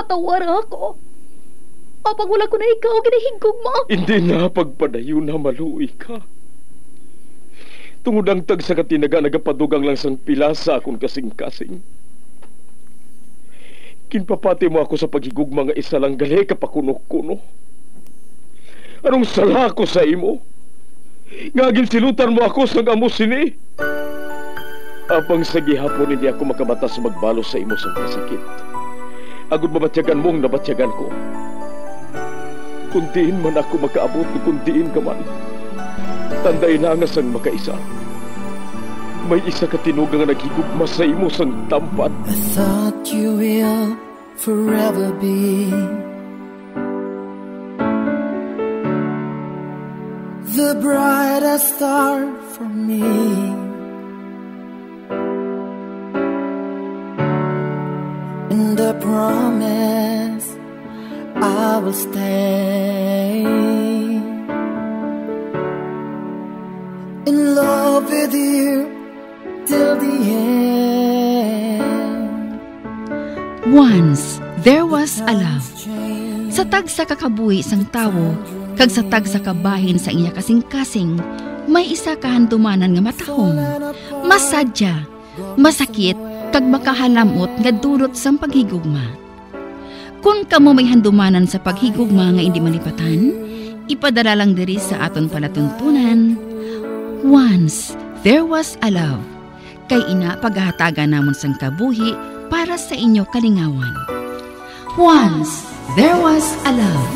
Patawar ako. Apang wala ko na ikaw, kinahigog mo. Hindi na pagpadayo na maluwi ka. Tungod ang tag sa katinaga, nagapadugang lang sang pilasa akong kasing-kasing. Kinpapati mo ako sa paghigog mga isa lang gali kapakuno-kuno. Anong sala ko sa imo? Ngagin silutan mo ako sang amusin eh. Apang sa gihapon hindi ako makabatas magbalo sa imo sang pasakit. Agud mabatyagan mong nabatyagan ko. Kundiin man ako makaabot, kundiin ka man. Tanday na nga sang makaisa. May isa ka tinugang naghigugma sa imo sang tampad. I thought you will forever be the brightest star for me. And I promise I will stay in love with you till the end. Once there was a love. Satag sa kakabuhi sang tawo, kag satag sa kabahin sa iya kasing-kasing, may isa kahandumanan nga matahong, masadya, masakit, kag makahalamot nga durot sang paghigugma. Kung kamo may handumanan sa paghigugma nga hindi malipatan, ipadala lang diri sa aton palatuntunan. Once there was a love. Kay ina paghahataga namon sang kabuhi para sa inyo kalingawan. Once there was a love.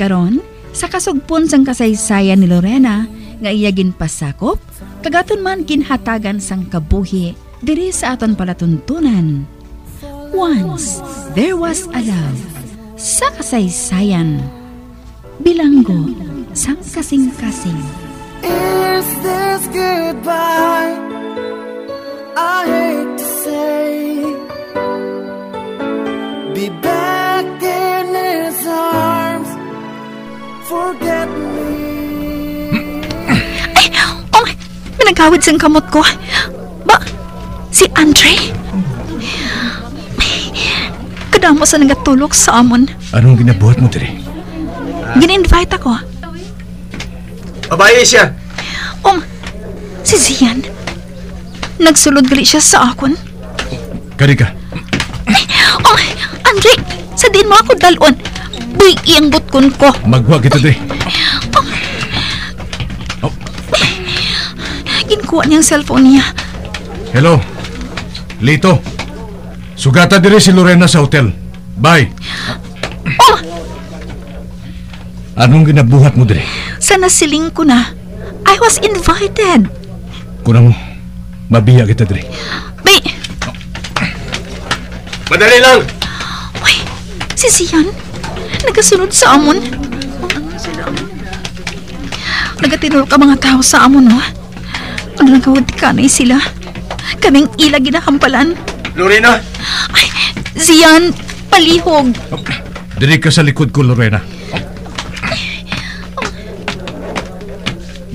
Karon sa kasugpon sang kasaysayan ni Lorena nga iya ginpasakop kagaton man ginhatagan sang kabuhi diri sa aton palatuntunan. Once there was a love. Sa kasaysayan bilanggo sang kasing-kasing. Is this goodbye? I hate to say, be back in his arms. Forget me. Ay! Oh! Pinagkawid sang kamot ko. Ba? Si Andre? Kadamo sa nagatulog sa amon. Anong ginabuhat mo, Tere? Gina-invite ako. Babae siya! Ong! Si Zian. Nagsulod gali siya sa akon. Kari ka. Ay! Ong! Andre! Sadiin mo ako dalon. Uy, iyang butkon ko. Magwag ito, Dre. Oh. Ginkuha niyang cellphone niya. Hello. Lito. Sugata diri si Lorena sa hotel. Bye. Oh! Anong ginabuhat mo, Dre? Sana siling ko na. I was invited. Kunang mabiya kita, Dre. May... Oh. Madali lang! Uy, si Zian. Nagasunod sa amon. Nagatinol ka mga tao sa amon, oh. Ang nagawad ka na sila. Kaming ila ginahampalan. Lorena! Ay, Zian! Palihog! Oh, diri ka sa likod ko, Lorena. Oh.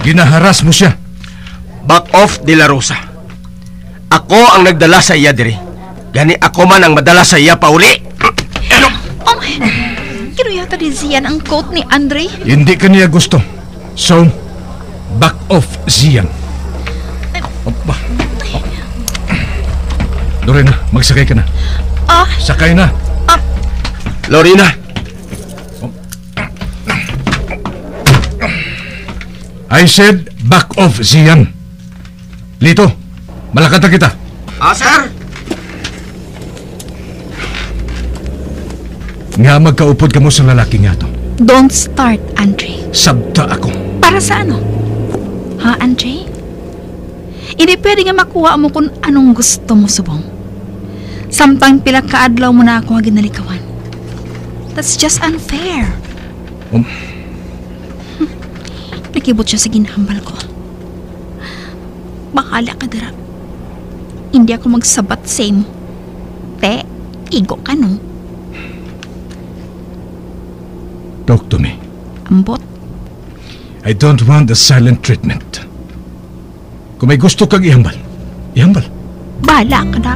Ginaharas mo siya. Back off, De La Rosa. Ako ang nagdala sa iya, diri. Gani ako man ang madala sa iya, pauli. Ano? Oh my... Kino yata ni Zian ang coat ni Andre? Hindi ka niya gusto. So, back off, Zian. Bah. Oh. Lorena, magsakay ka na. Oh. Sakay na. Oh. Lorena. Oh. I said back off, Zian. Lito, malakad na kita. Ah, sir. Nga magkaupod ka mo sa lalaki nga to. Don't start, Andre. Sabta ako. Para sa ano? Ha, Andre? Hindi pwede nga makuha mo kung anong gusto mo, subong. Samtang pila kaadlaw mo na ako ang ginalikawan. That's just unfair. Nakibot siya sa ginhambal ko. Bakala ka dara. Hindi ako magsabat sa imo. Te, igo ka no. Talk to me. Ambot. I don't want the silent treatment. Kung may gusto kang ihambal, ihambal. Bahala ka na.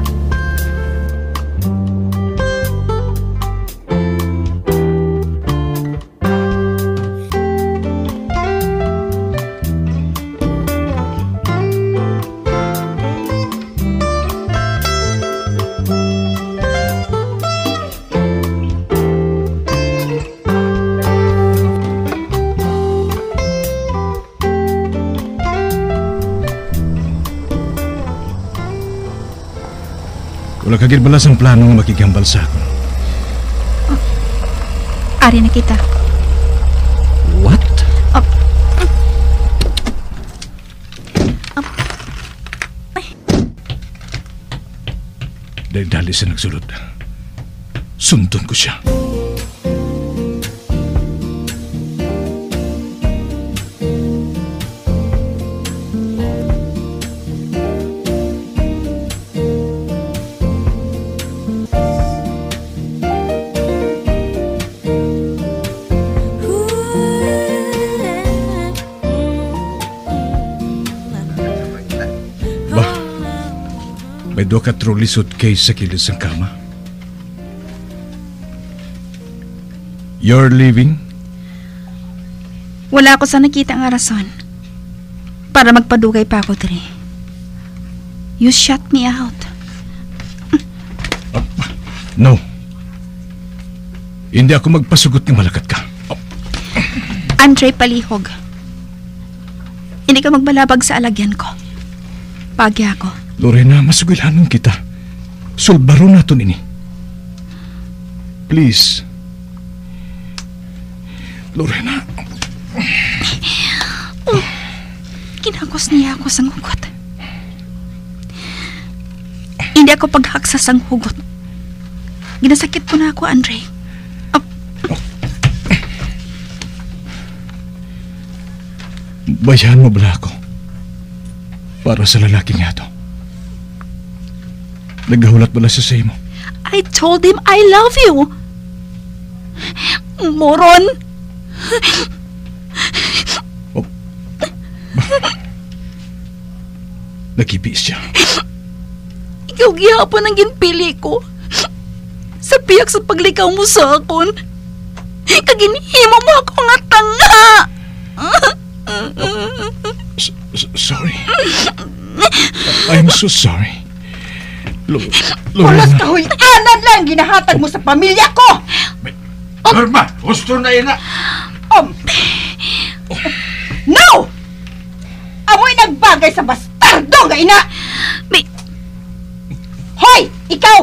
Wala kagil balas ang plano nga makigambal sa akin. Oh. Ari na kita. What? Oh. Oh. Ay. Dahil-dali sa nagsulod. Sundan ko siya. May 2 suitcase sa kilis ng kama. You're leaving? Wala ako sa nakita ang arason para magpadugay pa ako, Dre. You shut me out. No. Hindi ako magpasugot ng malakat ka. Andre Palihog. Hindi ka magbalabag sa alagyan ko. Pagya ako. Lorena, masugilanan kita. Sulbaro na ito nini. Please. Lorena. Kinakos niya ako sa hugot. Hindi ako paghaksa sa hugot. Ginasakit ko na ako, Andre. Bayahan mo bala ako para sa lalaki niya ito. Naghahulat bala sa sayo mo. I told him I love you. Moron. Oh. Nakipiis siya. Ikaw gihapon ang ginpili ko. Sa piyak sa paglikaw mo sa akon. Kaginhimo mo ako nga tanga. Sorry. I'm so sorry. Kulas kahoy, anan lang ginahatag mo sa pamilya ko! Norma, gusto na yun na! No! Amoy nagbagay sa bastardo, gaina! Hoy, ikaw!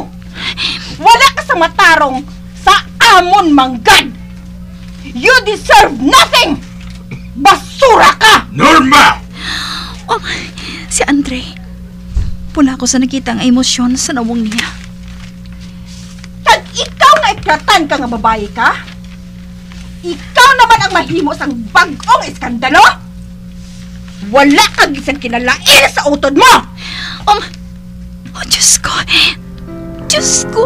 Wala ka sa matarong sa amon manggad! You deserve nothing! Basura ka! Norma! Oh, si Andre... Wala ko sa nakita ang emosyon sa nawong niya. Tag ikaw na ikratan ka nga babae ka? Ikaw naman ang mahimos ang bagong iskandalo? Wala kang isang kinalain sa utod mo! Oh, Diyos ko! Diyos ko!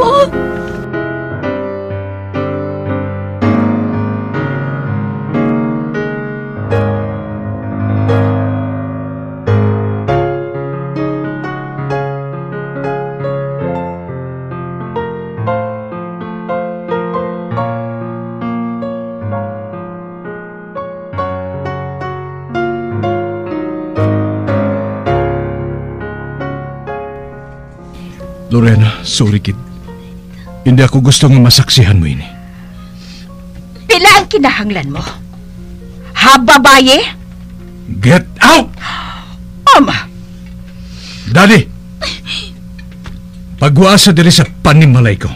Lorena, sorry kid. Hindi ako gustong masaksihan mo ini. Pila ang kinahanglan mo? Hababaye? Get out! Oma! Daddy! Pagwaasa diri sa panimalay ko.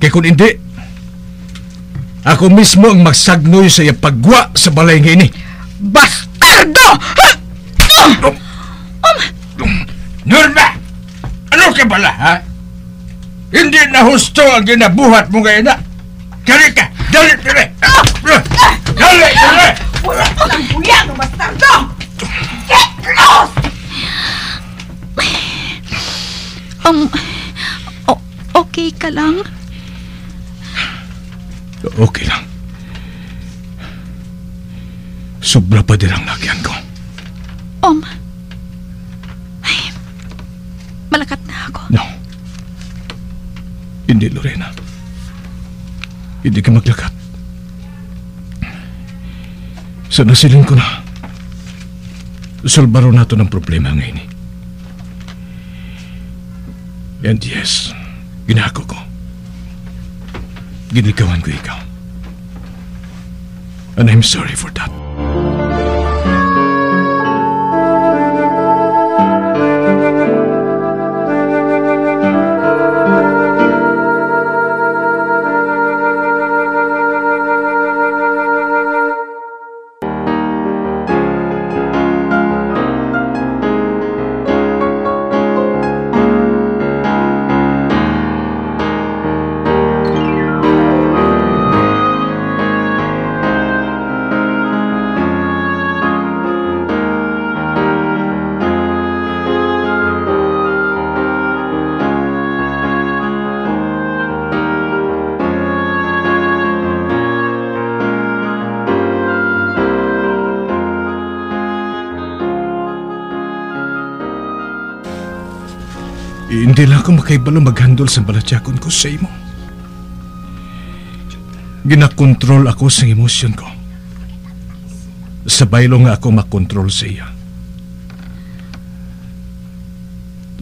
Kaya kung hindi, ako mismo ang magsagnoy sa iya pagwa sa balay nga ini. Bastardo! Norma! Ano ka bala, ha? Hindi na husto ang ginabuhat mo ngayon na. Dali ka! Dali! Dali! Wala ko ng buya ng bastardo! Get lost! Okay ka lang? Okay lang. Sobra pa din ang lagyan ko. Ay, malakat na ako. No. Hindi, Lorena. Hindi ka maglakat. Sana siling ko na. Solbaro nato ng problema ngayon. And yes, ginako ko. Ginikawan ko ikaw. And I'm sorry for that. Hindi lang ako makaibalo maghandol sa balatyakon ko sa imo. Ginakontrol ako sa emosyon ko. Sabay lang nga ako makontrol sa iya.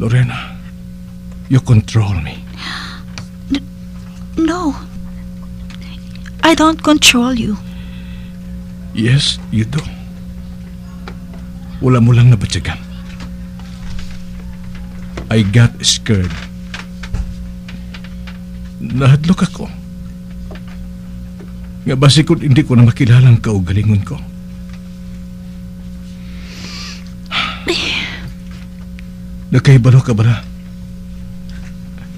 Lorena, you control me. No. I don't control you. Yes, you do. Wala mo lang nabatyagan. I got scared. Nahadlok ako. Nga basikot hindi ko na makilala ang kaugalingon ko. Nakaibalo ka ba na?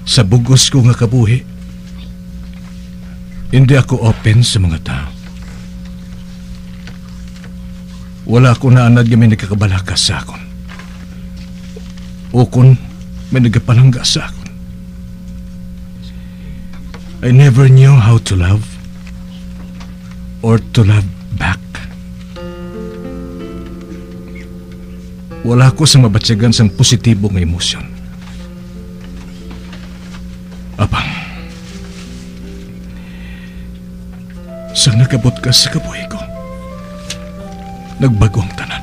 Sa bugos ko nga kabuhi. Hindi ako open sa mga tao. Wala akong naanad yung may nakakabalakas sa akon. O kung may nagapalangga sa akin. I never knew how to love or to love back. Wala ko sa mabatsagan sa positibong emosyon. Apang, sa nakabot ka sa kabuhay ko, nagbago ang tanan.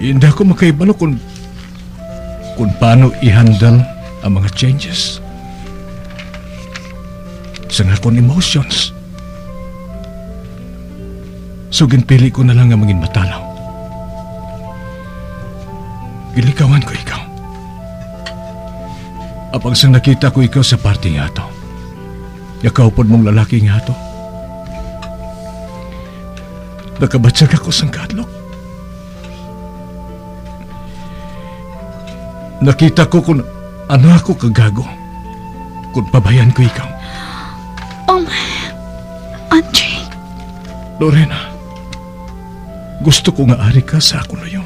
Hindi ako makaibalo kung paano i-handle ang mga changes sa akong emotions. So, ginpili ko na lang ang maging matalaw. Gilikawan ko ikaw. Apang sa nakita ko ikaw sa party nga to, yakaupod mong lalaki nga to, nakabatsag ako sa kadlok. Nakita ko kung ano ako kagago kung pabayan ko ikaw. Andre. Lorena, gusto ko nga ari ka sa ako noyo.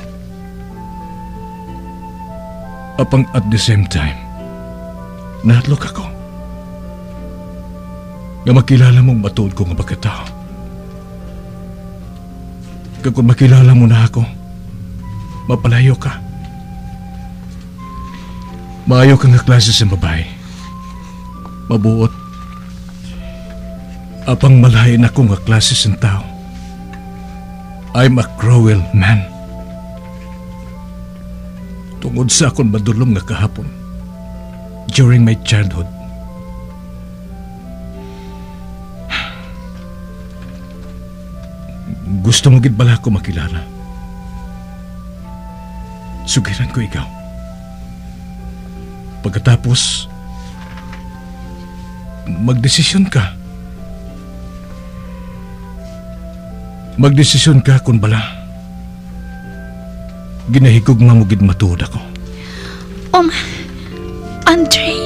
Apang at the same time, nahatlok ako. Nga makilala mong matuod ko nga pagkatao. Kaya kung makilala mo na ako, mapalayo ka. Maayaw ka nga klase sa babae. Mabuot. Apang malahin ako nga klase sa tao. I'm a cruel man. tungod sa akong madulom nga kahapon during my childhood. Gusto mo gid bala ko makilala. Sugiran ko ikaw. Pagkatapos, magdesisyon ka. Magdesisyon ka kung bala ginahigog nga mo gid matuod ako. Andre.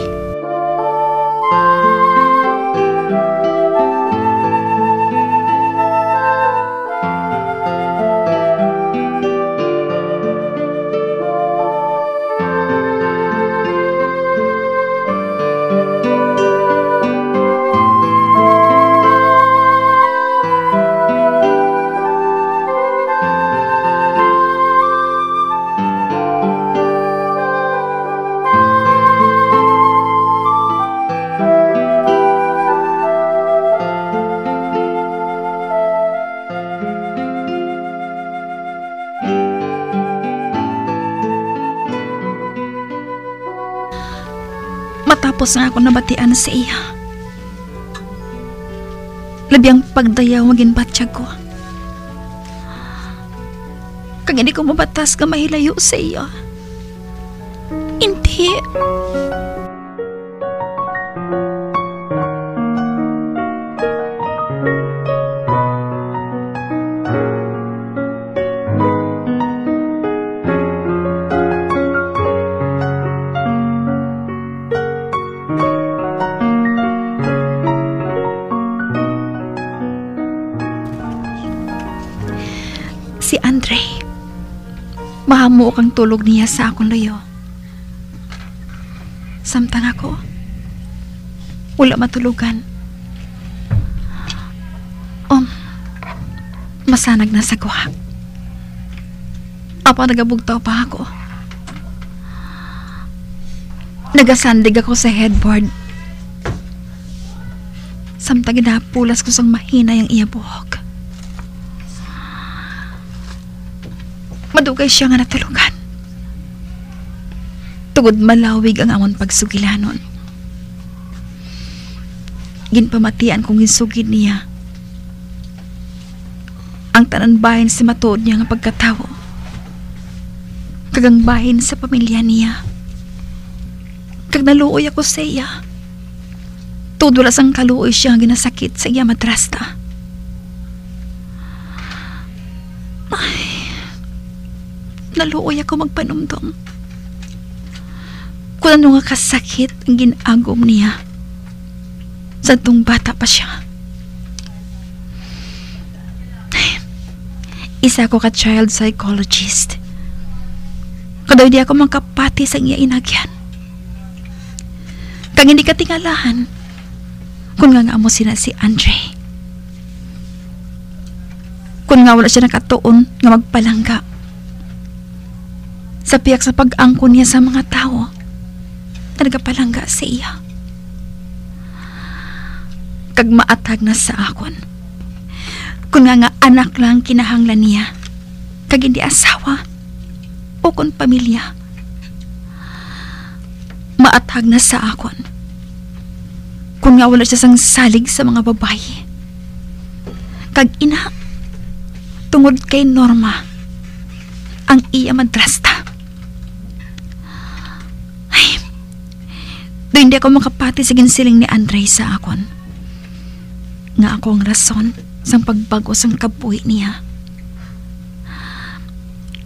Matapos nga ako nabatian sa iya, labi ang pagdayaw maging batyag ko. Kag hindi ko mabatas ka mahilayo sa iya. Hindi. Si Andre, mahamo kang tulog niya sa akong layo. Samtang ako, wala matulugan. Masanag na sa kuha. Apa nagabugtaw pa ako. Nagasandig ako sa headboard. Samtang inapulas ko sang mahina yung iya buhok. Madugay siya nga natulugan. Tugod malawig ang amon pagsugilanon. Ginpamatian kong ginsugid niya. Ang tanan bahin si matuod niya nga pagkatawo. Kagang bahin sa pamilya niya. Kag naluoy ako sa iya. Tudulas ang kaluoy siya nga ginasakit sa iya madrasta. Naluoy ako magpanumdum. Kung ano nga kasakit ang ginagom niya. Sa tung bata pa siya. Isa ko ka child psychologist. Kada hindi ako makapati sa iya inagyan. Kang hindi ka tingalahan. Kung nga mo sina si Andre. Kung nga wala siya nakatuon nga magpalangga. Sa piyak sa pag-angko niya sa mga tao, nagapalangga sa iya. Kag maatag na sa akon. Kung nga anak lang kinahanglan niya, kag hindi asawa o kung pamilya. Maatag na sa akon. Kung nga wala siya sang salig sa mga babae. Kag ina, tungod kay Norma, ang iya madrasta. Hindi ako makapati sa ginsiling ni Andre sa akon. Nga ako ang rason sa pagbago sa kabuhi niya.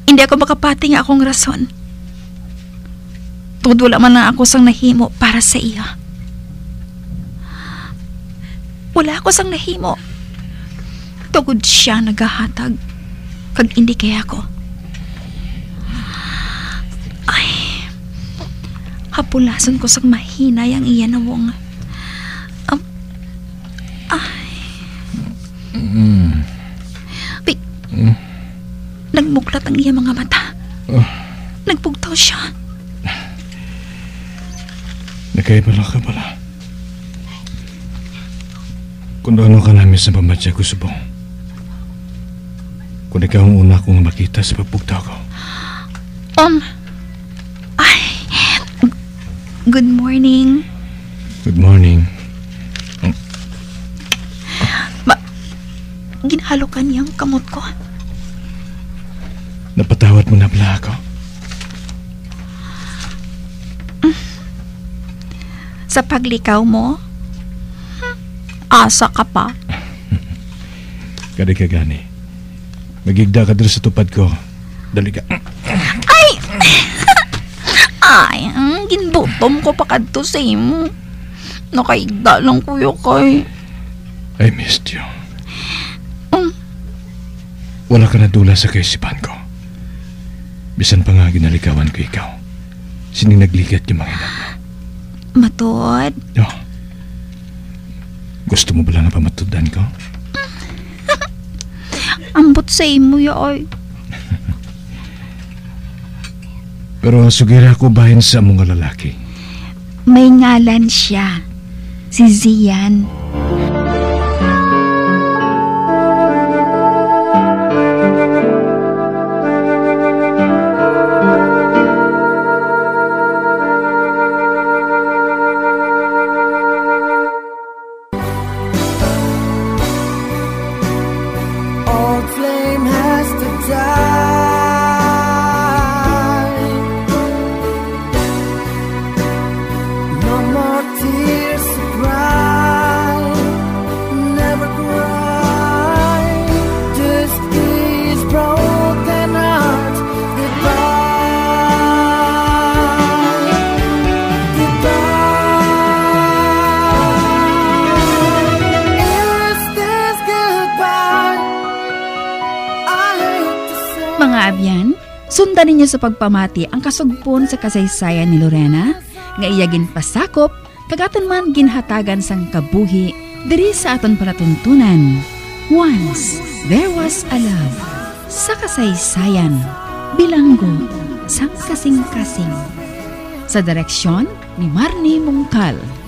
Hindi ako makapati nga akong rason. Tudula man lang ako sang nahimo para sa iya. Wala ako sang nahimo. Tugod siya nagahatag kag hindi kaya ko. Hapulason ko sang mahina yang iya na wong. Nagmuklat ang iya mga mata. Nagpugtaw siya. Nakaibala ka pala. Kung ano ka namin sa pamadya ko, Subong. Kung ikaw ang una kong makita sa pagpugtaw ko. Good morning. Good morning. Ginhalo ka niyang kamot ko. Napatawad mo na pala ako. Sa paglikaw mo, asa ka pa. Kada ka gani. Magigda ka dito sa tupad ko. Dali ka. Ay! Ay, ginbutom ko pa kadto sa imo. Nakaigda lang kuya kay. I missed you. Wala ka na dula sa kaisipan ko. Bisan pa nga ginalikawan ko ikaw. Sining nagligat yung mga inak mo. Matod? Oh. Gusto mo bala na pamatodan ko? Ambot sa imo yoy. Pero sugira ko bahin sa mga lalaki. May ngalan siya. Si Zian. Sundan niyo sa pagpamati ang kasugpon sa kasaysayan ni Lorena nga iya ginpasakop kagatan man ginhatagan sang kabuhi diri sa aton palatuntunan. Once there was a love sa kasaysayan bilanggo sang kasing-kasing sa direksyon ni Marnie Mungkal.